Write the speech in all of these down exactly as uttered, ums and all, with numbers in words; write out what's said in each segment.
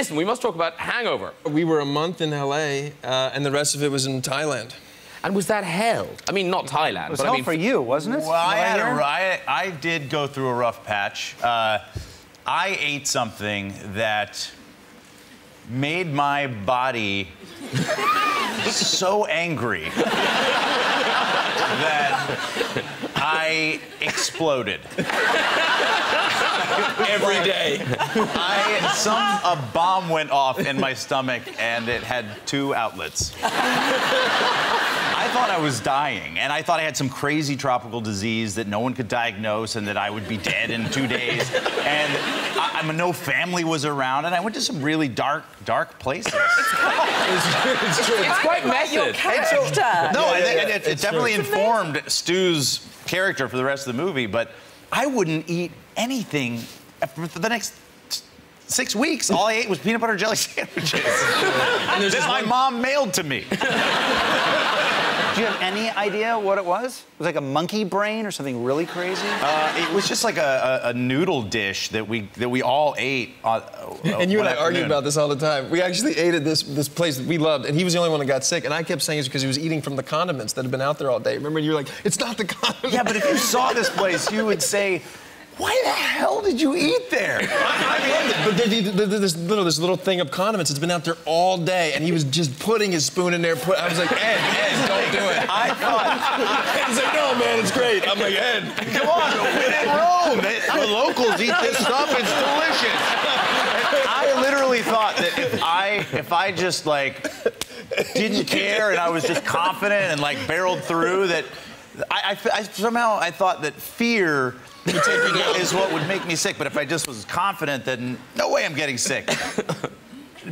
listen, we must talk about Hangover. We were a month in L A, uh, and the rest of it was in Thailand. And was that hell? I mean, not Thailand. It was but hell I mean, for you, wasn't it? Well, I, had a, I, I did go through a rough patch. Uh, I ate something that made my body so angry that I exploded. Every day. I, some, a bomb went off in my stomach, and it had two outlets. I thought I was dying, and I thought I had some crazy tropical disease that no one could diagnose and that I would be dead in two days. And I, I, no family was around, and I went to some really dark, dark places. It's, it's, it's true. It's, it's quite messy. Your character. It's, no, yeah, yeah, I think yeah, it, it, it definitely true. informed Stu's character for the rest of the movie, but I wouldn't eat anything for the next six weeks. All I ate was peanut butter and jelly sandwiches. And then my one... mom mailed to me. Do you have any idea what it was? It was like a monkey brain or something really crazy? Uh, it was just like a, a, a noodle dish that we that we all ate. On, uh, and you and I argued about this all the time. We actually ate at this this place that we loved, and he was the only one that got sick. And I kept saying it's because he was eating from the condiments that had been out there all day. Remember, you were like, it's not the condiments. Yeah, but if you saw this place, you would say, why the hell did you eat there? I loved it, but there's this little, this little thing of condiments that's been out there all day, and he was just putting his spoon in there. Put, I was like, Ed, Ed, don't do it. I thought. Ed's like, no, man, it's great. I'm like, Ed, come on, we're in Rome. The locals eat this stuff. It's delicious. And I literally thought that if I, if I just like didn't care, and I was just confident and like barreled through, that I, I, I somehow I thought that fear is what would make me sick, but if I just was confident, then no way I'm getting sick.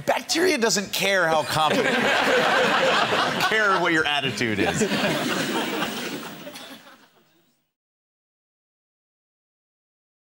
Bacteria doesn't care how confident you are. It doesn't care what your attitude is.